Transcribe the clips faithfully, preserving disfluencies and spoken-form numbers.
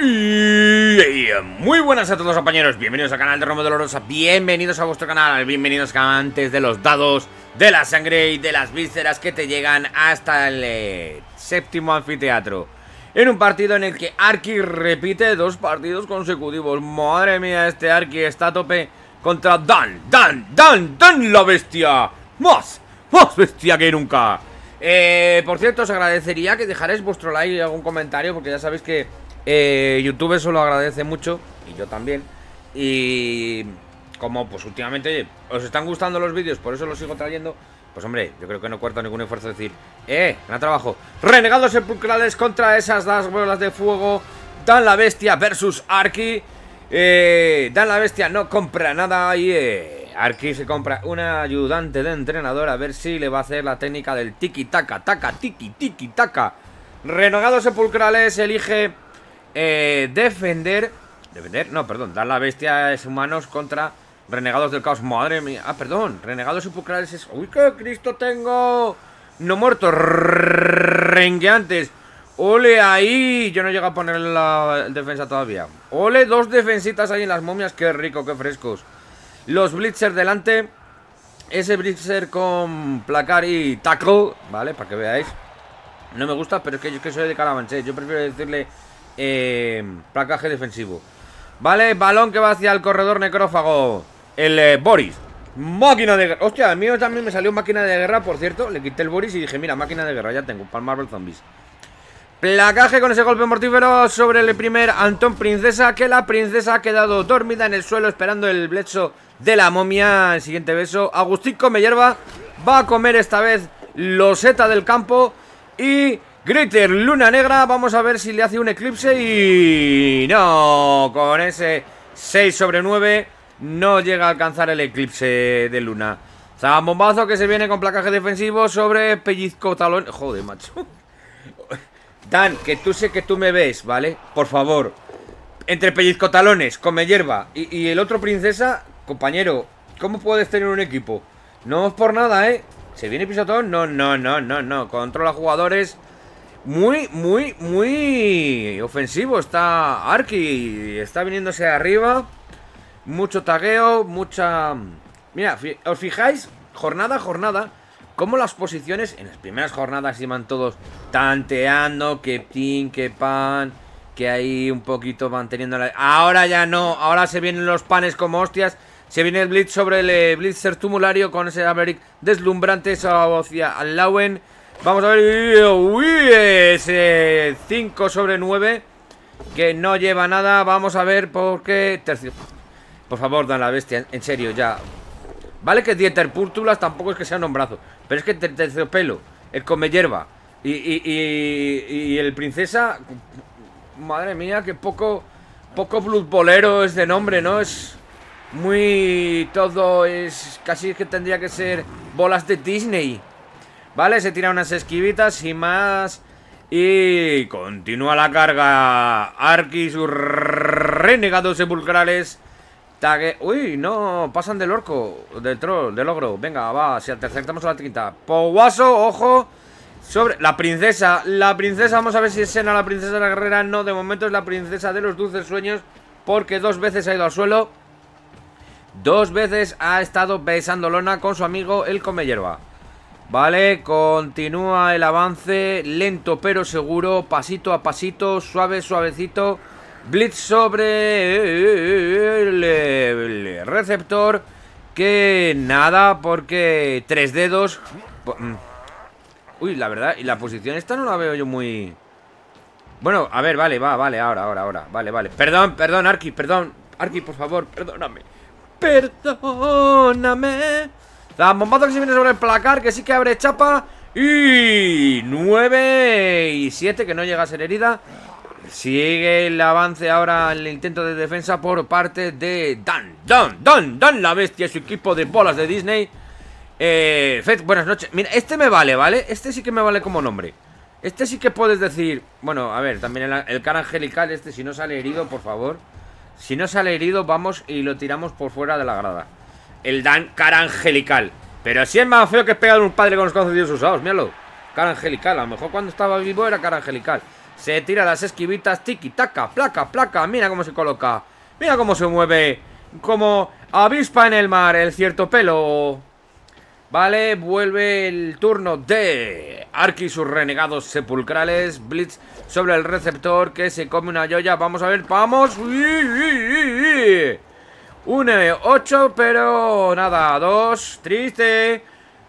Y muy buenas a todos, compañeros. Bienvenidos al canal de Romeo Dolorosa. Bienvenidos a vuestro canal. Bienvenidos a amantes de los dados, de la sangre y de las vísceras que te llegan hasta el eh, séptimo anfiteatro. En un partido en el que Arki repite dos partidos consecutivos. Madre mía, este Arki está a tope contra Dan, Dan, Dan, Dan la Bestia. Más, más bestia que nunca. Eh, por cierto, os agradecería que dejarais vuestro like y algún comentario, porque ya sabéis que eh, YouTube eso lo agradece mucho, y yo también. Y como pues últimamente os están gustando los vídeos, por eso los sigo trayendo, pues hombre, yo creo que no cuesta ningún esfuerzo decir ¡eh! ¡Gran trabajo! Renegados sepulcrales contra esas dos bolas de fuego. Dan la Bestia versus Arki. eh, Dan la Bestia no compra nada y... Eh, Arki se compra una ayudante de entrenador, a ver si le va a hacer la técnica del tiki-taka, taka, tiki-tiki-taka. Renegados sepulcrales elige eh, defender... Defender, no, perdón, dar la bestia es humanos contra renegados del caos. Madre mía, ah, perdón, renegados sepulcrales es... ¡Uy, qué Cristo tengo! No muertos, rengueantes. ¡Ole ahí! Yo no llego a poner la defensa todavía. ¡Ole, dos defensitas ahí en las momias! ¡Qué rico, qué frescos! Los Blitzer delante. Ese Blitzer con placar y taco, ¿vale? Para que veáis. No me gusta, pero es que yo es que soy de Calamanché. Yo prefiero decirle eh, placaje defensivo. Vale, balón que va hacia el corredor necrófago. El eh, Boris. Máquina de guerra. Hostia, a mí también me salió máquina de guerra, por cierto. Le quité el Boris y dije, mira, máquina de guerra, ya tengo. Para el Marvel Zombies. Placaje con ese golpe mortífero sobre el primer Antón Princesa, que la princesa ha quedado dormida en el suelo esperando el blecho de la momia. El siguiente beso. Agustín come hierba. Va a comer esta vez loseta del campo. Y Gatier Luna Negra. Vamos a ver si le hace un eclipse. Y no, con ese seis sobre nueve no llega a alcanzar el eclipse de luna. Zambombazo que se viene con placaje defensivo sobre Pellizcatalones. Joder, macho. Dan, que tú sé que tú me ves, ¿vale? Por favor. Entre pellizcotalones, come hierba y, y el otro princesa, compañero, ¿cómo puedes tener un equipo? No es por nada, ¿eh? ¿Se viene pisotón? No, no, no, no, no. Controla jugadores. Muy, muy, muy ofensivo está Arki. Está viniéndose arriba. Mucho tagueo, mucha... Mira, ¿os fijáis? Jornada, jornada. Como las posiciones en las primeras jornadas iban todos tanteando, que pin, que pan, que ahí un poquito manteniendo la... Ahora ya no, ahora se vienen los panes como hostias. Se viene el blitz sobre el eh, Blitzer Tumulario con ese Alberic deslumbrante, esa vocía al Lowin. Vamos a ver, uy, ese cinco sobre nueve que no lleva nada. Vamos a ver por qué tercio. Por favor, Dan la Bestia, en serio, ya. Vale que Dieter Pústulas tampoco es que sea un hombrazo, pero es que ter Tercio pelo, el come hierba y, y, y, y el princesa. Madre mía, que poco poco bluesbolero es de nombre, ¿no? Es muy... todo es... casi que tendría que ser bolas de Disney. Vale, se tira unas esquivitas y más. Y continúa la carga Arki y sus renegados sepulcrales. Tague... Uy, no, pasan del orco, del troll, del ogro. Venga, va, si acertamos a la quinta. Poguaso, ojo. Sobre... La princesa, la princesa. Vamos a ver si es Sena la princesa de la guerrera. No, de momento es la princesa de los dulces sueños, porque dos veces ha ido al suelo. Dos veces ha estado besando lona con su amigo el come hierba. Vale, continúa el avance. Lento pero seguro. Pasito a pasito, suave, suavecito. Blitz sobre el receptor. Que nada, porque tres dedos. Uy, la verdad, y la posición esta no la veo yo muy... Bueno, a ver, vale, va, vale, ahora, ahora, ahora. Vale, vale, perdón, perdón, Arki, perdón Arki, por favor, perdóname. Perdóname. La bombazo que se viene sobre el placar, que sí que abre chapa. Y nueve y siete, que no llega a ser herida. Sigue el avance ahora, el intento de defensa por parte de Dan, Dan, Dan, Dan la bestia, su equipo de bolas de Disney. eh, Fed, buenas noches. Mira, este me vale, ¿vale? Este sí que me vale como nombre. Este sí que puedes decir. Bueno, a ver, también el, el cara angelical este. Si no sale herido, por favor. Si no sale herido, vamos y lo tiramos por fuera de la grada. El Dan, cara angelical. Pero si es más feo que es pegar a un padre con los concebidos usados, míralo. Cara angelical, a lo mejor cuando estaba vivo era cara angelical. Se tira las esquivitas, tiki, taca, placa, placa. Mira cómo se coloca. Mira cómo se mueve. Como avispa en el mar, el cierto pelo. Vale, vuelve el turno de Arki y sus renegados sepulcrales. Blitz sobre el receptor que se come una joya. Vamos a ver, vamos. Une ocho, pero nada, dos. Triste.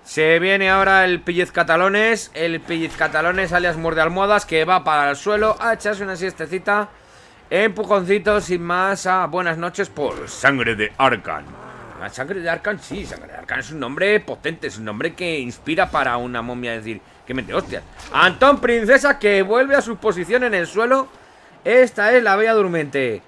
Se viene ahora el pellizcatalones. El pellizcatalones alias morde almohadas, que va para el suelo a echarse una siestecita. Empujoncito sin más. A buenas noches por Sangre de Arkan. La sangre de Arkan, sí, sangre de Arkan es un nombre potente, es un nombre que inspira para una momia, es decir, que mete hostias. Antón Princesa, que vuelve a su posición en el suelo. Esta es la Bella Durmiente.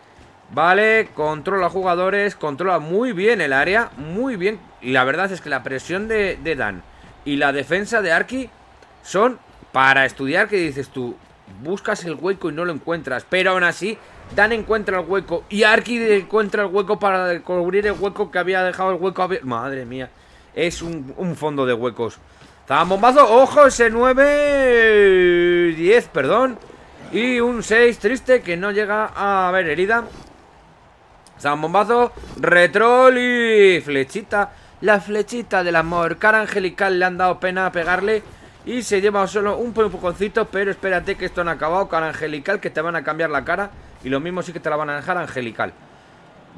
Vale, controla jugadores, controla muy bien el área, muy bien. Y la verdad es que la presión de, de Dan y la defensa de Arki son para estudiar, que dices tú, buscas el hueco y no lo encuentras, pero aún así Dan encuentra el hueco y Arki encuentra el hueco para cubrir el hueco que había dejado el hueco abierto. Madre mía, es un, un fondo de huecos. Zambombazo, ojo, ese nueve, diez, perdón. Y un seis triste que no llega a haber herida. Zambombazo, retrol y flechita. La flechita del amor, cara angelical, le han dado pena pegarle. Y se lleva solo un empujoncito, pero espérate que esto no ha acabado, cara angelical, que te van a cambiar la cara. Y lo mismo sí que te la van a dejar angelical.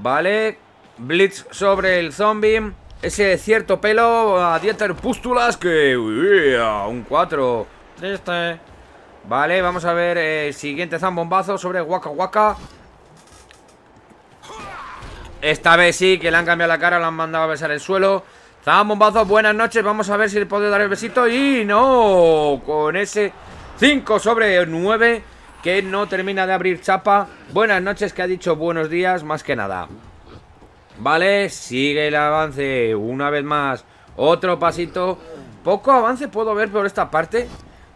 Vale, Blitz sobre el zombie. Ese cierto pelo a Dieter Pústulas, que... Uy, un cuatro. Este. Vale, vamos a ver el siguiente zambombazo sobre Waka Waka. Esta vez sí que le han cambiado la cara, le han mandado a besar el suelo. Zambombazo, buenas noches, vamos a ver si le puedo dar el besito. Y no, con ese cinco sobre nueve que no termina de abrir chapa. Buenas noches, que ha dicho buenos días más que nada. Vale, sigue el avance una vez más, otro pasito. Poco avance puedo ver por esta parte.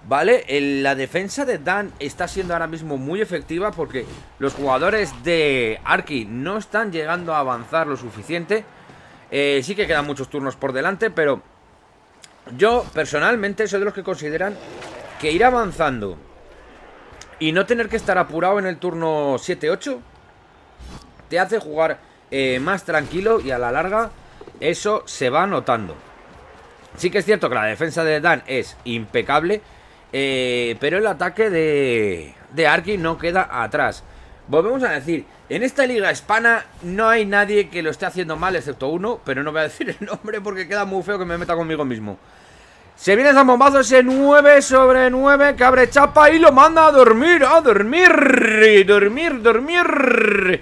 Vale, el, la defensa de Dan está siendo ahora mismo muy efectiva, porque los jugadores de Arki no están llegando a avanzar lo suficiente. Eh, sí que quedan muchos turnos por delante, pero yo personalmente soy de los que consideran que ir avanzando y no tener que estar apurado en el turno siete ocho te hace jugar eh, más tranquilo, y a la larga eso se va notando. Sí que es cierto que la defensa de Dan es impecable, eh, pero el ataque de, de Arki no queda atrás. Volvemos a decir, en esta Liga Hispana no hay nadie que lo esté haciendo mal, excepto uno, pero no voy a decir el nombre porque queda muy feo que me meta conmigo mismo. Se viene zambombazo, ese nueve sobre nueve que abre chapa y lo manda a dormir, a dormir, dormir, dormir,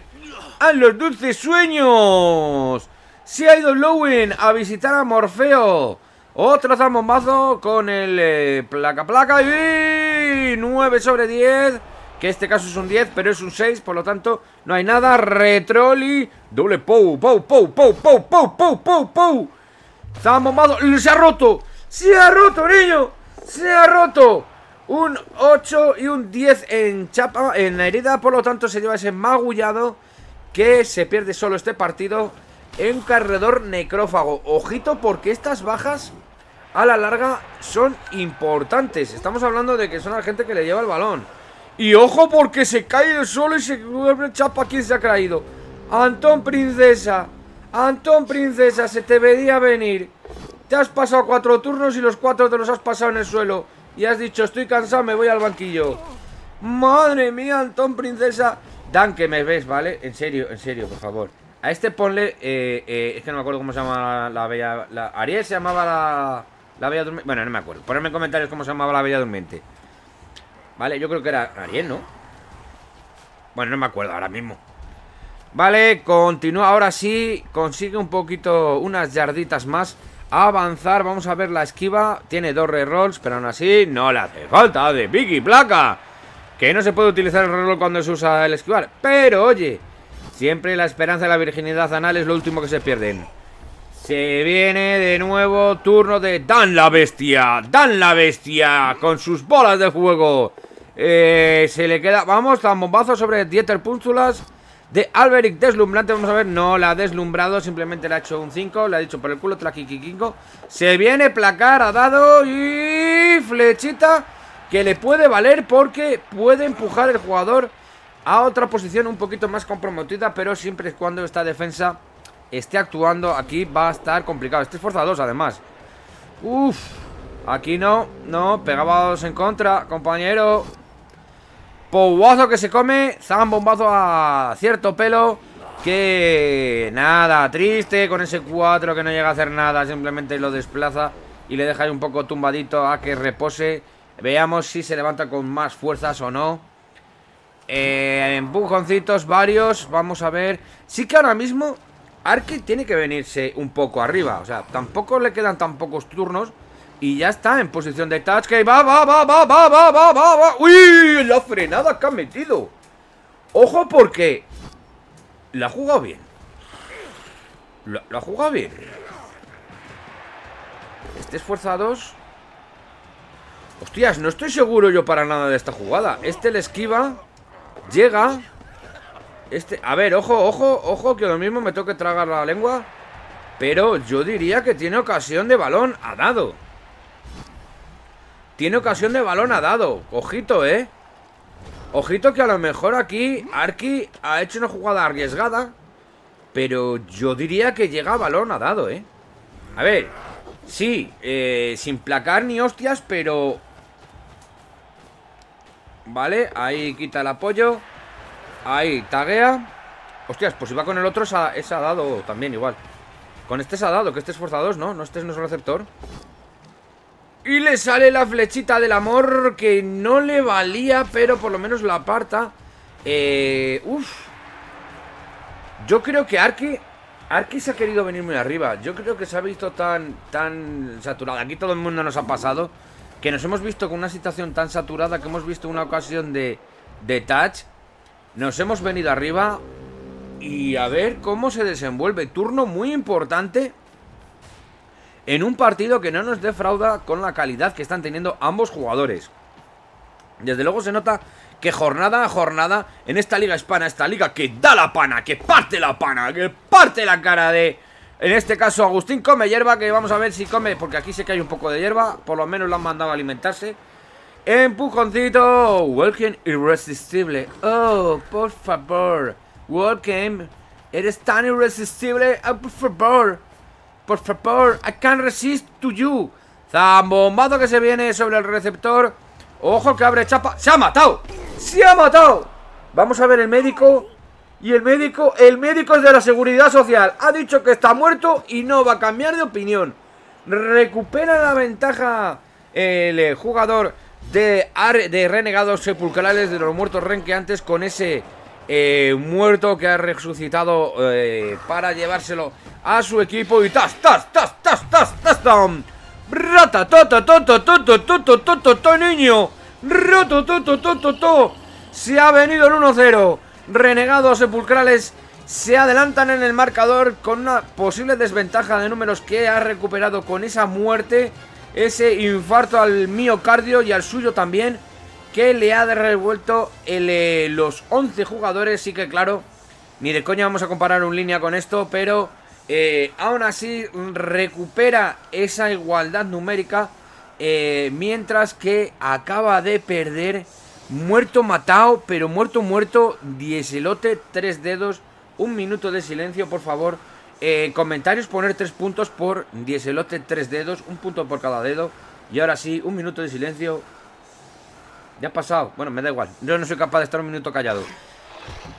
a los dulces sueños. Se ha ido Lowin a visitar a Morfeo. Otro zambombazo con el eh, placa placa y nueve sobre diez. Que en este caso es un diez, pero es un seis, por lo tanto no hay nada. Retroli, doble pou, pou, pou, pou, pou, pou, pou, pou, pou. Zambombazo, se ha roto, se ha roto, niño, se ha roto. Un ocho y un diez en chapa, en la herida, por lo tanto se lleva ese magullado que se pierde solo este partido en corredor necrófago. Ojito, porque estas bajas a la larga son importantes. Estamos hablando de que son la gente que le lleva el balón. Y ojo, porque se cae el suelo y se vuelve chapa. ¿Quién se ha caído? Antón Princesa. Antón Princesa, se te veía venir. Te has pasado cuatro turnos y los cuatro te los has pasado en el suelo. Y has dicho, estoy cansado, me voy al banquillo. Madre mía, Antón Princesa. Dan, que me ves, ¿vale? En serio, en serio, por favor. A este ponle... Eh, eh, es que no me acuerdo cómo se llama la bella... La, Ariel se llamaba la... La bella durmiente. Bueno, no me acuerdo. Ponedme en comentarios cómo se llamaba la bella durmiente. Vale, yo creo que era Ariel, ¿no? Bueno, no me acuerdo ahora mismo. Vale, continúa. Ahora sí, consigue un poquito, unas yarditas más. Avanzar, vamos a ver la esquiva. Tiene dos rerolls, pero aún así no le hace falta de Vicky Placa. Que no se puede utilizar el reroll cuando se usa el esquivar. Pero, oye, siempre la esperanza y la virginidad anal es lo último que se pierden. Se viene de nuevo turno de Dan la Bestia. Dan la Bestia con sus bolas de fuego. Eh, se le queda... Vamos, zambombazo sobre Dieter Pústulas de Alberic deslumbrante. Vamos a ver, no la ha deslumbrado, simplemente le ha hecho un cinco. Le ha dicho por el culo, traquiquiquinco. Se viene placar, ha dado y flechita. que le puede valer porque puede empujar el jugador a otra posición un poquito más comprometida, pero siempre y cuando esta defensa esté actuando, aquí va a estar complicado. Este es fuerza dos, además. Uf, aquí no, no, pegaba dos en contra, compañero. Pouazo que se come, zambombazo a Cierto Pelo, que nada, triste con ese cuatro que no llega a hacer nada, simplemente lo desplaza y le deja ahí un poco tumbadito a que repose. Veamos si se levanta con más fuerzas o no. Eh, empujoncitos varios, vamos a ver. Sí que ahora mismo Arki tiene que venirse un poco arriba, o sea, tampoco le quedan tan pocos turnos. Y ya está en posición de touch. Que va, va, va, va, va, va, va, va, va. ¡Uy! La frenada que ha metido. Ojo porque la ha jugado bien. La, la ha jugado bien. Este es fuerza dos. Hostias, no estoy seguro yo para nada de esta jugada. Este le esquiva. Llega. Este. A ver, ojo, ojo, ojo, que lo mismo me toque tragar la lengua. Pero yo diría que tiene ocasión de balón. Ha dado. Tiene ocasión de balón ha dado. Ojito, eh. Ojito que a lo mejor aquí Arki ha hecho una jugada arriesgada. Pero yo diría que llega a balón ha dado, eh. A ver. Sí, eh, sin placar ni hostias, pero... Vale, ahí quita el apoyo. Ahí taguea. Hostias, pues si va con el otro, ese ha dado también igual. Con este se ha dado, que este es fuerza dos, ¿no? No, este no es receptor. Y le sale la flechita del amor que no le valía, pero por lo menos la aparta. Eh, uf. Yo creo que Arki... Arki se ha querido venir muy arriba. Yo creo que se ha visto tan, tan saturada. Aquí todo el mundo nos ha pasado que nos hemos visto con una situación tan saturada que hemos visto una ocasión de, de touch. Nos hemos venido arriba y a ver cómo se desenvuelve. Turno muy importante en un partido que no nos defrauda con la calidad que están teniendo ambos jugadores. Desde luego se nota que jornada a jornada en esta Liga Hispana, esta liga que da la pana, que parte la pana, que parte la cara de, en este caso, Agustín Come Hierba, que vamos a ver si come, porque aquí sé que hay un poco de hierba, por lo menos lo han mandado a alimentarse. Empujoncito, Welkam Irresistible. Oh, por favor, Welkam, eres tan irresistible. Oh, por favor, por favor, I can't resist to you. Zambombazo que se viene sobre el receptor. Ojo que abre chapa. ¡Se ha matado! ¡Se ha matado! Vamos a ver el médico. Y el médico, el médico es de la Seguridad Social. Ha dicho que está muerto y no va a cambiar de opinión. Recupera la ventaja el jugador de, Ar de Renegados Sepulcrales, de los muertos renqueantes, con ese eh, muerto que ha resucitado eh, para llevárselo a su equipo. Y tas, tas, tas, tas, tas, tas, tam. Rata, toto, toto, toto, toto, toto, toto, niño. Roto, toto, toto, toto. Se ha venido el uno cero. Renegados Sepulcrales se adelantan en el marcador con una posible desventaja de números que ha recuperado con esa muerte, ese infarto al miocardio y al suyo también, que le ha revuelto el, eh, los once jugadores. Sí que claro, ni de coña vamos a comparar un línea con esto, pero... Eh, aún así recupera esa igualdad numérica, eh, mientras que acaba de perder muerto matado, pero muerto muerto, Dieselote, tres dedos, un minuto de silencio por favor, eh, comentarios, poner tres puntos por Dieselote, tres dedos, un punto por cada dedo. Y ahora sí, un minuto de silencio. Ya ha pasado, bueno, me da igual, yo no soy capaz de estar un minuto callado.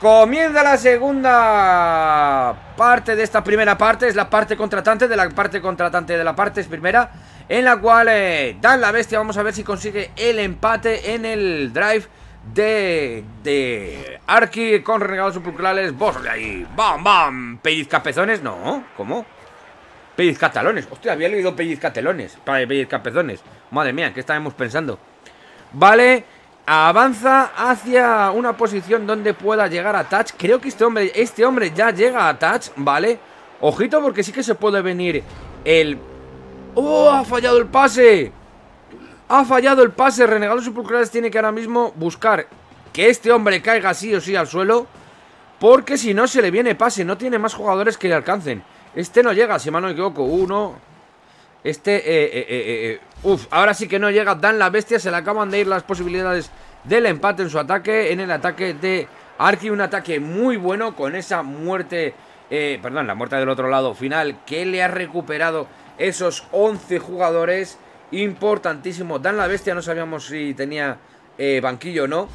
Comienza la segunda parte de esta primera parte. Es la parte contratante de la parte contratante de la parte primera, en la cual eh, Dan La Bestia, vamos a ver si consigue el empate en el drive de, de Arki con Renegados Sepulcrales. Vos de ahí, bam, bam, pellizcapezones, no, ¿cómo? Pellizcatalones, hostia, había leído pellizcatelones, pellizcapezones, madre mía, ¿qué estábamos pensando? Vale. Avanza hacia una posición donde pueda llegar a touch. Creo que este hombre, este hombre ya llega a touch, ¿vale? Ojito porque sí que se puede venir el... ¡Oh! ¡Ha fallado el pase! ¡Ha fallado el pase! Renegados Sepulcrales tiene que ahora mismo buscar que este hombre caiga sí o sí al suelo, porque si no se le viene pase. No tiene más jugadores que le alcancen. Este no llega, si mal no me equivoco. Uno... Este, eh, eh, eh, eh, uff, ahora sí que no llega Dan la Bestia. Se le acaban de ir las posibilidades del empate en su ataque, en el ataque de Arki. Un ataque muy bueno con esa muerte, eh, perdón, la muerte del otro lado final, que le ha recuperado esos once jugadores. Importantísimo, Dan la Bestia, no sabíamos si tenía eh, banquillo o no,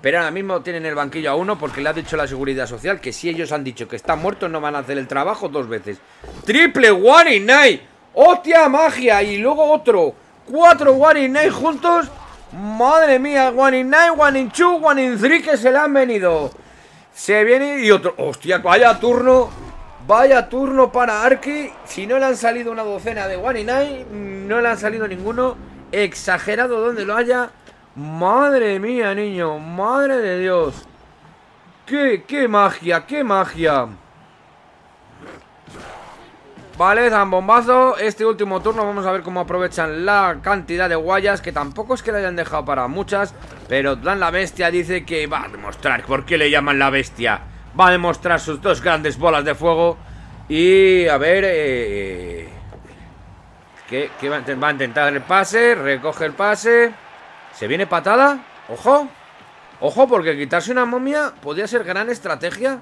pero ahora mismo tienen el banquillo a uno porque le ha dicho la seguridad social que si ellos han dicho que están muertos no van a hacer el trabajo dos veces. ¡Triple Warinai! ¡Hostia magia! Y luego otro. Cuatro Warinai juntos. ¡Madre mía! Warinai, Warinchu, Warinzri que se le han venido. Se viene y otro. ¡Hostia! Vaya turno. Vaya turno para Arki. Si no le han salido una docena de Warinai, no le han salido ninguno. Exagerado donde lo haya. Madre mía, niño, madre de Dios. ¿Qué, qué magia, qué magia? Vale, zambombazo. Este último turno vamos a ver cómo aprovechan la cantidad de guayas, que tampoco es que le hayan dejado para muchas, pero Dan la Bestia dice que va a demostrar por qué le llaman la Bestia. Va a demostrar sus dos grandes bolas de fuego. Y a ver, eh, que, que va a intentar el pase. Recoge el pase. ¿Se viene patada? ¡Ojo! ¡Ojo! Porque quitarse una momia podría ser gran estrategia.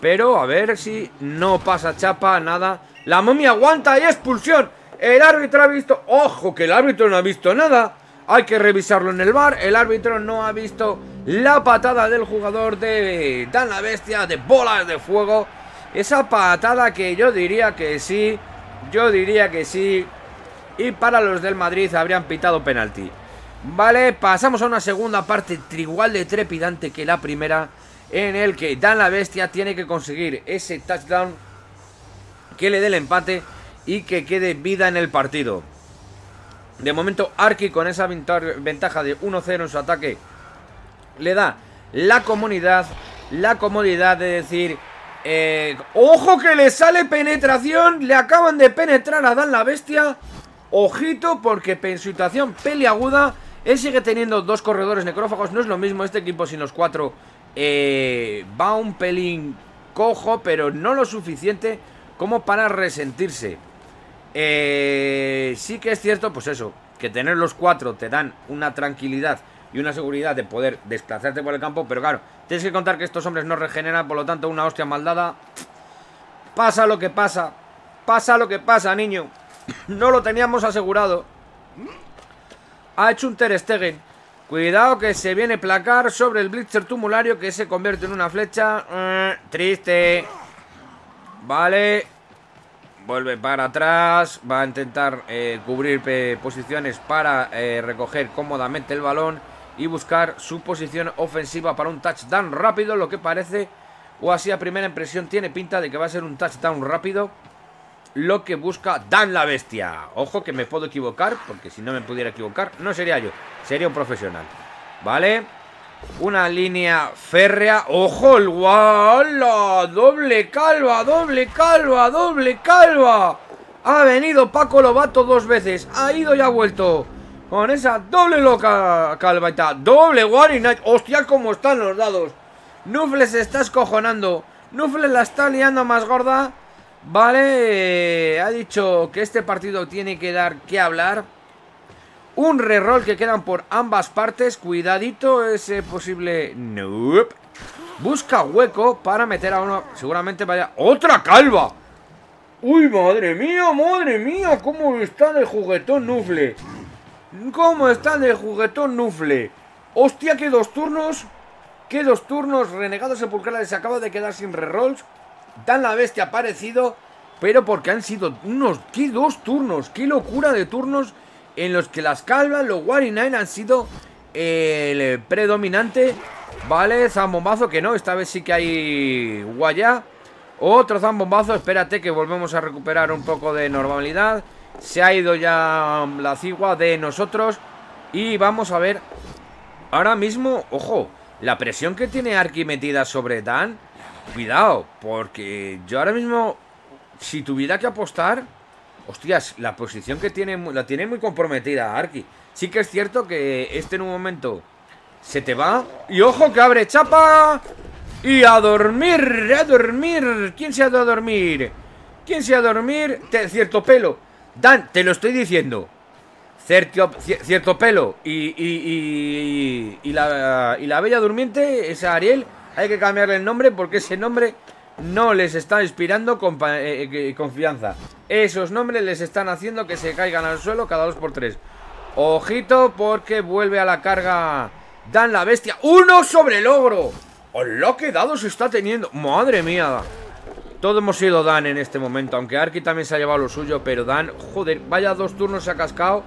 Pero a ver si no pasa chapa, nada. ¡La momia aguanta y expulsión! El árbitro ha visto... ¡Ojo! Que el árbitro no ha visto nada. Hay que revisarlo en el V A R. El árbitro no ha visto la patada del jugador de Dan la Bestia, de bolas de fuego. Esa patada que yo diría que sí. Yo diría que sí. Y para los del Madrid habrían pitado penalti. Vale, pasamos a una segunda parte igual de trepidante que la primera, en el que Dan la Bestia tiene que conseguir ese touchdown que le dé el empate y que quede vida en el partido. De momento Arki, con esa ventaja de uno cero en su ataque, le da la comodidad, la comodidad de decir eh, ¡ojo que le sale penetración! Le acaban de penetrar a Dan la Bestia. Ojito, porque en situación peliaguda él sigue teniendo dos corredores necrófagos. No es lo mismo este equipo sin los cuatro. Eh, va un pelín cojo, pero no lo suficiente como para resentirse. Eh, sí que es cierto, pues eso, que tener los cuatro te dan una tranquilidad y una seguridad de poder desplazarte por el campo. Pero claro, tienes que contar que estos hombres no regeneran, por lo tanto una hostia mal dada. Pasa lo que pasa. Pasa lo que pasa, niño. No lo teníamos asegurado. Ha hecho un Ter Stegen. Cuidado que se viene placar sobre el Blitzer Tumulario, que se convierte en una flecha. eh, Triste. Vale. Vuelve para atrás. Va a intentar eh, cubrir eh, posiciones para eh, recoger cómodamente el balón y buscar su posición ofensiva para un touchdown rápido. Lo que parece, o así a primera impresión, tiene pinta de que va a ser un touchdown rápido lo que busca Dan la Bestia. Ojo que me puedo equivocar, porque si no me pudiera equivocar no sería yo, sería un profesional. Vale, una línea férrea. Ojo, el ¡wala! Doble calva, doble calva, doble calva. Ha venido Paco Lobato dos veces, ha ido y ha vuelto con esa doble loca calvaita. Doble Warinai. Hostia, cómo están los dados. Nuffles se está escojonando. Nuffles la está liando más gorda. Vale, ha dicho que este partido tiene que dar que hablar. Un reroll que quedan por ambas partes. Cuidadito ese posible... Nope. Busca hueco para meter a uno. Seguramente vaya... ¡Otra calva! ¡Uy, madre mía, madre mía! ¿Cómo está de juguetón Nuffle? ¿Cómo está de juguetón Nuffle? ¡Hostia, que dos turnos! ¡Que dos turnos! Renegados Sepulcrales se acaba de quedar sin rerolls. Dan la Bestia ha aparecido, pero porque han sido unos ¿qué dos turnos? ¡Qué locura de turnos! En los que las calvas, los Warinai han sido eh, el predominante. Vale, zambombazo que no, esta vez sí que hay guayá. Otro zambombazo, espérate que volvemos a recuperar un poco de normalidad. Se ha ido ya la cigua de nosotros. Y vamos a ver ahora mismo, ojo, la presión que tiene Arki metida sobre Dan. Cuidado, porque yo ahora mismo, si tuviera que apostar, hostias, la posición que tiene, la tiene muy comprometida Arki. Sí que es cierto que este en un momento se te va. Y ojo que abre chapa. Y a dormir, a dormir. ¿Quién se ha ido a dormir? ¿Quién se ha ido a dormir? Te, cierto pelo. Dan, te lo estoy diciendo. Cierto, cierto pelo y, y, y, y, la, y la bella durmiente, esa Ariel, hay que cambiarle el nombre porque ese nombre no les está inspirando confianza. Esos nombres les están haciendo que se caigan al suelo cada dos por tres. Ojito porque vuelve a la carga Dan la Bestia. ¡Uno sobre el ogro! ¡Oh, lo que dado se está teniendo! ¡Madre mía! Todos hemos sido Dan en este momento, aunque Arki también se ha llevado lo suyo, pero Dan, joder, vaya dos turnos se ha cascado.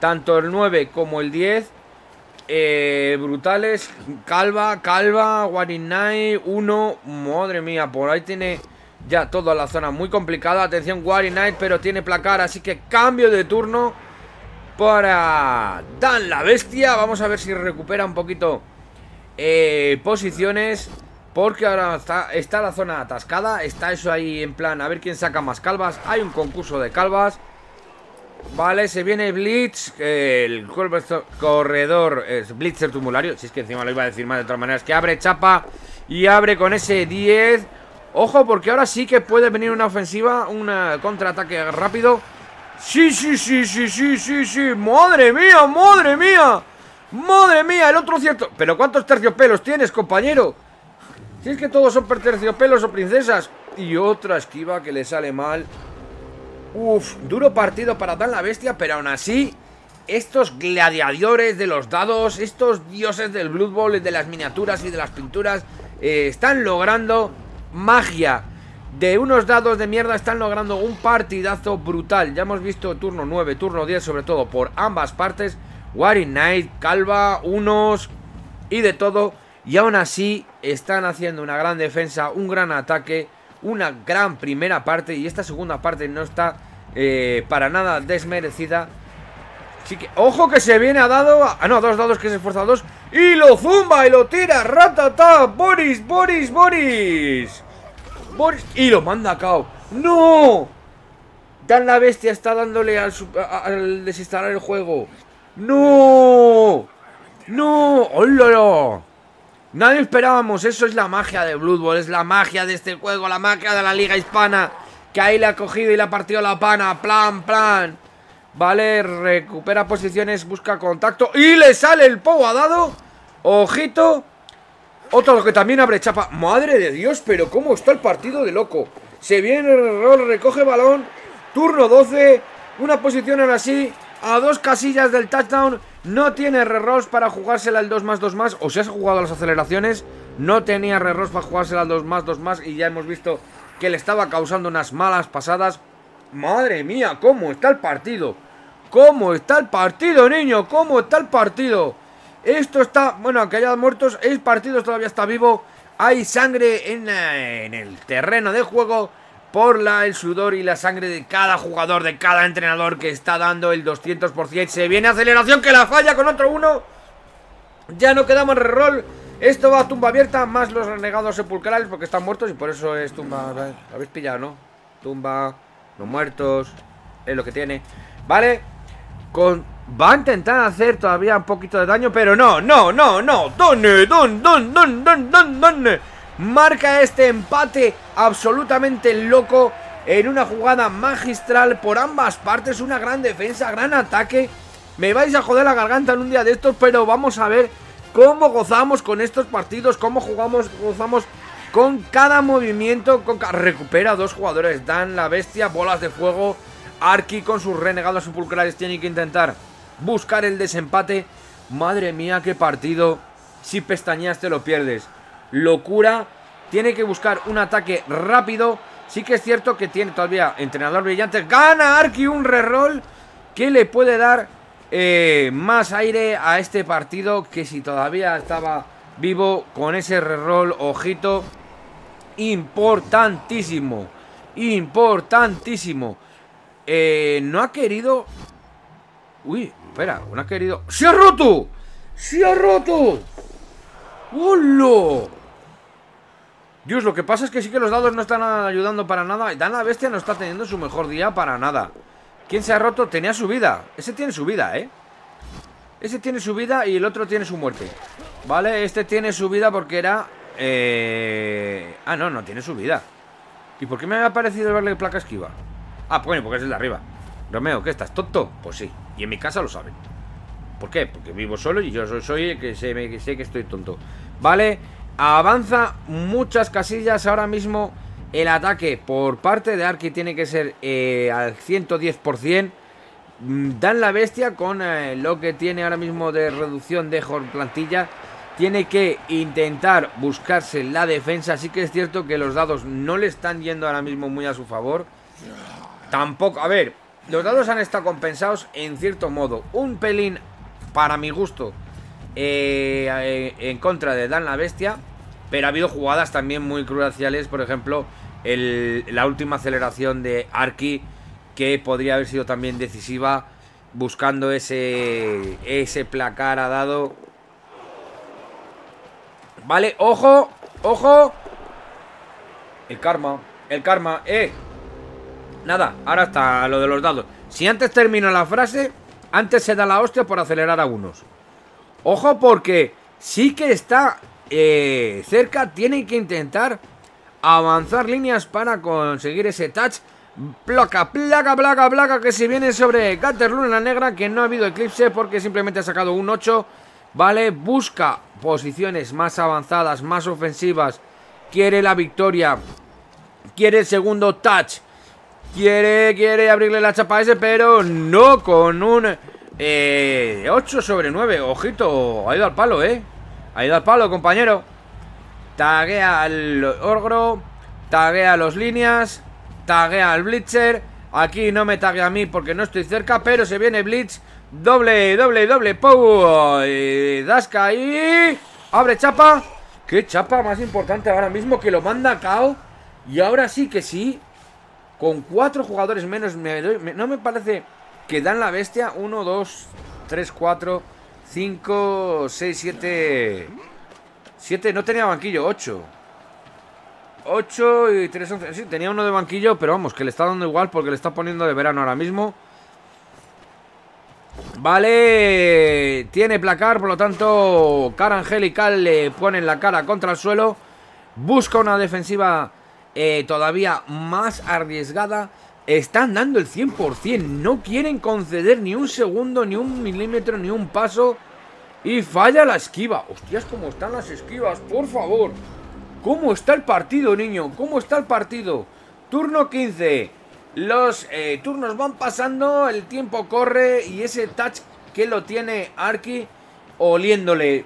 Tanto el nueve como el diez. Eh, brutales. Calva, calva, Warinai, uno. Madre mía, por ahí tiene ya toda la zona muy complicada. Atención, Warinai, pero tiene placar, así que cambio de turno para Dan la Bestia. Vamos a ver si recupera un poquito eh, posiciones. Porque ahora está, está la zona atascada. Está eso ahí en plan a ver quién saca más calvas. Hay un concurso de calvas. Vale, se viene Blitz, eh, el corredor eh, Blitzer Tumulario. Si es que encima lo iba a decir más de otra manera. Es que abre chapa y abre con ese diez. Ojo, porque ahora sí que puede venir una ofensiva, un contraataque rápido. Sí, sí, sí, sí, sí, sí, sí. ¡Madre mía, madre mía! ¡Madre mía! El otro cierto... ¿Pero cuántos terciopelos tienes, compañero? Si es que todos son terciopelos o princesas. Y otra esquiva que le sale mal. Uf, duro partido para Dan la Bestia, pero aún así, estos gladiadores de los dados, estos dioses del Blood Bowl, de las miniaturas y de las pinturas, eh, están logrando magia. De unos dados de mierda están logrando un partidazo brutal. Ya hemos visto turno nueve, turno diez, sobre todo por ambas partes. Warinai, calva, unos y de todo. Y aún así están haciendo una gran defensa, un gran ataque, una gran primera parte. Y esta segunda parte no está eh, para nada desmerecida. Así que, ojo que se viene a dado... A, ah, no, a dos dados que se esfuerza a dos. Y lo zumba y lo tira. Ratata. Boris, Boris, Boris. Boris. Y lo manda a K O. ¡No! Dan la Bestia está dándole al, al desinstalar el juego. ¡No! ¡No! ¡Hola! Nadie esperábamos, eso es la magia de Blood Bowl, es la magia de este juego, la magia de la Liga Hispana. Que ahí le ha cogido y le ha partido la pana, plan, plan. Vale, recupera posiciones, busca contacto y le sale el Pou a dado. Ojito. Otro que también abre chapa. Madre de Dios, pero cómo está el partido de loco. Se viene el rol, recoge balón, turno doce, una posición ahora sí. A dos casillas del touchdown. No tiene rerolls para jugársela al dos más dos más. O si has jugado a las aceleraciones, no tenía rerolls para jugársela al dos más dos más. Y ya hemos visto que le estaba causando unas malas pasadas. Madre mía, cómo está el partido. Cómo está el partido, niño. Cómo está el partido. Esto está, bueno, aunque haya muertos, el partido todavía está vivo. Hay sangre en, en el terreno de juego por la, el sudor y la sangre de cada jugador, de cada entrenador que está dando el doscientos por ciento. Se viene aceleración que la falla con otro uno. Ya no quedamos reroll. Esto va a tumba abierta más los renegados sepulcrales porque están muertos y por eso es tumba... ¿Lo habéis pillado, no? Tumba, los muertos, es lo que tiene. Vale, con... va a intentar hacer todavía un poquito de daño, pero no, no, no, no. Donne, don, don, don, don, don, don. Marca este empate absolutamente loco en una jugada magistral por ambas partes. Una gran defensa, gran ataque. Me vais a joder la garganta en un día de estos, pero vamos a ver cómo gozamos con estos partidos, cómo jugamos, gozamos con cada movimiento. Con ca Recupera dos jugadores, Dan la Bestia, bolas de fuego. Arki con sus renegados sepulcrales tiene que intentar buscar el desempate. Madre mía, qué partido. Si pestañeas te lo pierdes. Locura, tiene que buscar un ataque rápido. Sí que es cierto que tiene todavía entrenador brillante. Gana Arki un reroll que le puede dar eh, más aire a este partido, que si todavía estaba vivo con ese reroll. Ojito, importantísimo, importantísimo. eh, No ha querido. Uy, espera, no ha querido. ¡Se ha roto! ¡Se ha roto! ¡Hola! Dios, lo que pasa es que sí que los dados no están ayudando para nada. Dan la Bestia no está teniendo su mejor día para nada. ¿Quién se ha roto? Tenía su vida. Ese tiene su vida, ¿eh? Ese tiene su vida y el otro tiene su muerte. Vale, este tiene su vida porque era... Eh... Ah, no, no tiene su vida. ¿Y por qué me había parecido verle placa esquiva? Ah, bueno, porque es el de arriba. Romeo, ¿qué estás, tonto? Pues sí, y en mi casa lo saben. ¿Por qué? Porque vivo solo y yo soy, soy el que sé, me, sé que estoy tonto. Vale, avanza muchas casillas ahora mismo. El ataque por parte de Arki tiene que ser eh, al ciento diez por ciento. Dan la bestia con eh, lo que tiene ahora mismo de reducción de plantilla. Tiene que intentar buscarse la defensa. Así que es cierto que los dados no le están yendo ahora mismo muy a su favor. Tampoco, a ver, los dados han estado compensados en cierto modo. Un pelín, para mi gusto, eh, en contra de Dan la bestia. Pero ha habido jugadas también muy cruciales. Por ejemplo, el, la última aceleración de Arki, que podría haber sido también decisiva, buscando ese, ese placar a dado. Vale, ojo, ojo. El karma, el karma, eh. Nada, ahora está lo de los dados. Si antes termino la frase, antes se da la hostia por acelerar a unos. Ojo, porque sí que está... Eh, cerca, tienen que intentar avanzar líneas para conseguir ese touch. Placa, placa, placa, placa, que si viene sobre Gatier Luna Negra, que no ha habido eclipse porque simplemente ha sacado un ocho. Vale, busca posiciones más avanzadas, más ofensivas. Quiere la victoria, quiere el segundo touch, quiere, quiere abrirle la chapa a ese, pero no con un eh, ocho sobre nueve, ojito, ha ido al palo, eh. Ha ido al palo, compañero. Taguea al ogro, taguea a los líneas, taguea al blitzer. Aquí no me taguea a mí porque no estoy cerca, pero se viene blitz. Doble, doble, doble, pou. Y dasca y... abre chapa. Qué chapa más importante ahora mismo, que lo manda a K O. Y ahora sí que sí, con cuatro jugadores menos me doy, me, no me parece que Dan la bestia. Uno, dos, tres, cuatro, cinco, seis, siete, siete, no tenía banquillo, ocho, ocho y tres, once, sí, tenía uno de banquillo, pero vamos, que le está dando igual porque le está poniendo de verano ahora mismo. Vale, tiene placar, por lo tanto, cara angelical, le ponen la cara contra el suelo. Busca una defensiva eh, todavía más arriesgada. Están dando el cien por ciento, no quieren conceder ni un segundo, ni un milímetro, ni un paso. Y falla la esquiva. Hostias, cómo están las esquivas, por favor. ¿Cómo está el partido, niño? ¿Cómo está el partido? Turno quince. Los eh, turnos van pasando, el tiempo corre. Y ese touch que lo tiene Arki oliéndole,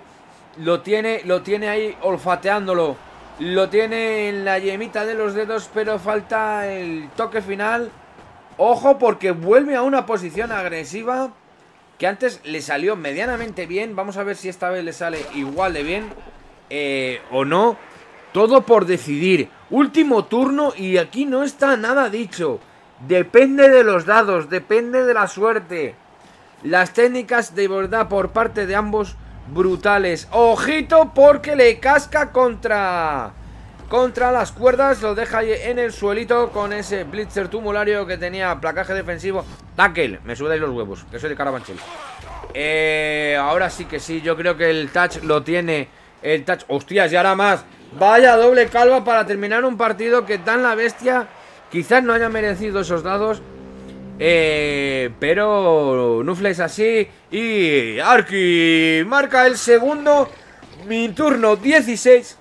Lo tiene, lo tiene ahí olfateándolo, lo tiene en la yemita de los dedos, pero falta el toque final. Ojo, porque vuelve a una posición agresiva que antes le salió medianamente bien. Vamos a ver si esta vez le sale igual de bien eh, o no. Todo por decidir. Último turno y aquí no está nada dicho. Depende de los dados, depende de la suerte. Las técnicas de verdad por parte de ambos brutales. Ojito, porque le casca contra Contra las cuerdas. Lo deja en el suelito con ese blitzer tumulario que tenía placaje defensivo. Tackle, me sudáis los huevos, que soy de Carabanchel. Eh, ahora sí que sí, yo creo que el touch lo tiene. El touch, hostias, y ahora más. Vaya doble calva para terminar un partido que Dan la bestia quizás no haya merecido esos dados. Eh, pero Nuffles así. Y Arki marca el segundo. Mi turno dieciséis.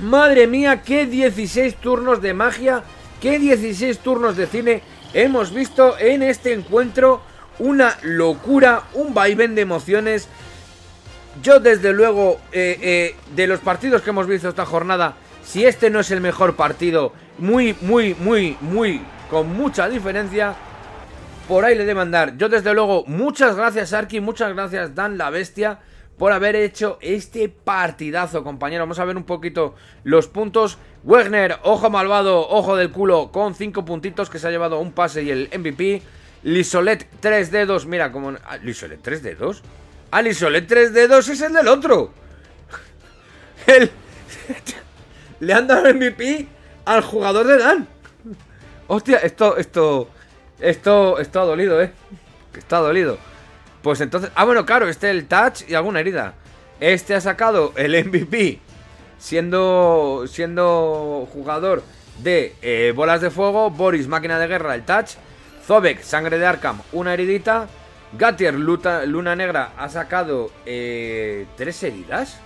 Madre mía, qué dieciséis turnos de magia, qué dieciséis turnos de cine hemos visto en este encuentro. Una locura, un vaivén de emociones. Yo desde luego eh, eh, de los partidos que hemos visto esta jornada, si este no es el mejor partido, Muy, muy, muy, muy con mucha diferencia, por ahí le debe andar. Yo desde luego, muchas gracias Arki, muchas gracias Dan la bestia por haber hecho este partidazo, compañero. Vamos a ver un poquito los puntos. Wagner, ojo malvado, ojo del culo, con cinco puntitos, que se ha llevado un pase y el M V P. Lizzolet, tres dedos, mira como... ¿Lizzolet, tres dedos? Ah, Lizzolet, tres dedos es el del otro. El... le han dado el M V P al jugador de Dan. Hostia, esto, esto, esto, esto ha dolido, eh. Está dolido. Pues entonces, ah bueno, claro, este el touch y alguna herida. Este ha sacado el M V P siendo, siendo jugador de eh, bolas de fuego. Boris, máquina de guerra, el touch. Zobek, Sangre de Arkan, una heridita. Gatier, Luta, Luna Negra, ha sacado eh, tres heridas.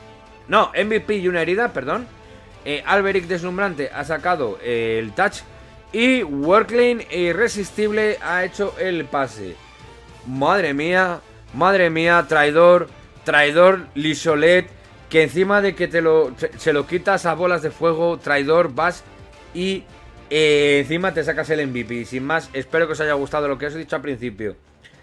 No, M V P y una herida, perdón. Eh, Alberic deslumbrante ha sacado eh, el touch. Y Workline Irresistible ha hecho el pase. Madre mía, madre mía, traidor, traidor, Lizzolet. Que encima de que te lo, se lo quitas a bolas de fuego, traidor, vas y eh, encima te sacas el M V P. Sin más, espero que os haya gustado lo que os he dicho al principio.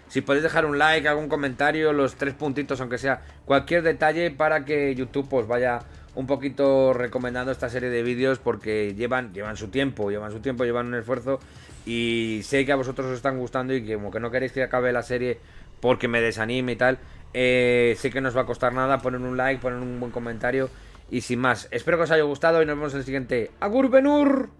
Si podéis dejar un like, algún comentario, los tres puntitos, aunque sea cualquier detalle, para que YouTube os vaya un poquito recomendando esta serie de vídeos, porque llevan, llevan su tiempo, llevan su tiempo, llevan un esfuerzo, y sé que a vosotros os están gustando y que como que no queréis que acabe la serie porque me desanime y tal, eh, sé que no os va a costar nada poner un like, poner un buen comentario, y sin más, espero que os haya gustado y nos vemos en el siguiente. ¡Agur Benur!